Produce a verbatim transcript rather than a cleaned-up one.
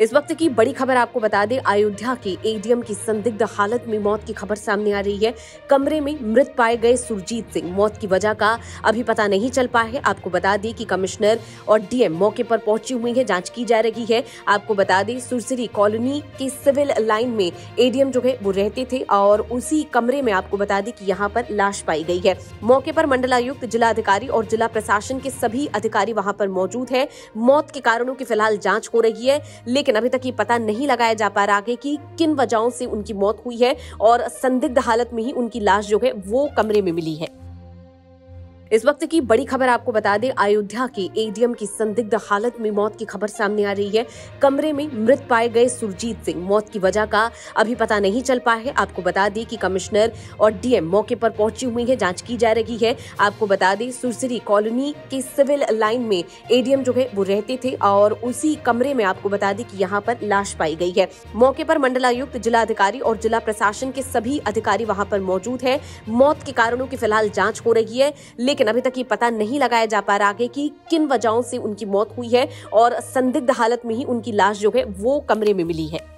इस वक्त की बड़ी खबर आपको बता दें, अयोध्या के एडीएम की संदिग्ध हालत में मौत की खबर सामने आ रही है। कमरे में मृत पाए गए सुरजीत सिंह, मौत की वजह का अभी पता नहीं चल पाया है। आपको बता दें कि कमिश्नर और डीएम मौके पर पहुंची हुई है, जांच की जा रही है। आपको बता दें सुरसरी कॉलोनी के सिविल लाइन में एडीएम जो है वो रहते थे और उसी कमरे में आपको बता दें कि यहाँ पर लाश पाई गई है। मौके पर मंडलायुक्त, जिला अधिकारी और जिला प्रशासन के सभी अधिकारी वहाँ पर मौजूद है। मौत के कारणों की फिलहाल जाँच हो रही है, लेकिन अभी तक ये पता नहीं लगाया जा पा रहा है कि किन वजहों से उनकी मौत हुई है और संदिग्ध हालत में ही उनकी लाश जो है वो कमरे में मिली है। इस वक्त की बड़ी खबर आपको बता दें, अयोध्या के एडीएम की संदिग्ध हालत में मौत की खबर सामने आ रही है। कमरे में मृत पाए गए सुरजीत सिंह, मौत की वजह का अभी पता नहीं चल पाया है। आपको बता दें कि कमिश्नर और डीएम मौके पर पहुंची हुई है, जांच की जा रही है। आपको बता दें सुरसरी कॉलोनी के सिविल लाइन में एडीएम जो है वो रहते थे और उसी कमरे में आपको बता दें कि यहाँ पर लाश पाई गई है। मौके पर मंडलायुक्त, जिला अधिकारी और जिला प्रशासन के सभी अधिकारी वहाँ पर मौजूद है। मौत के कारणों की फिलहाल जाँच हो रही है, लेकिन अभी तक ये पता नहीं लगाया जा पा रहा है कि किन वजहों से उनकी मौत हुई है और संदिग्ध हालत में ही उनकी लाश जो है वो कमरे में मिली है।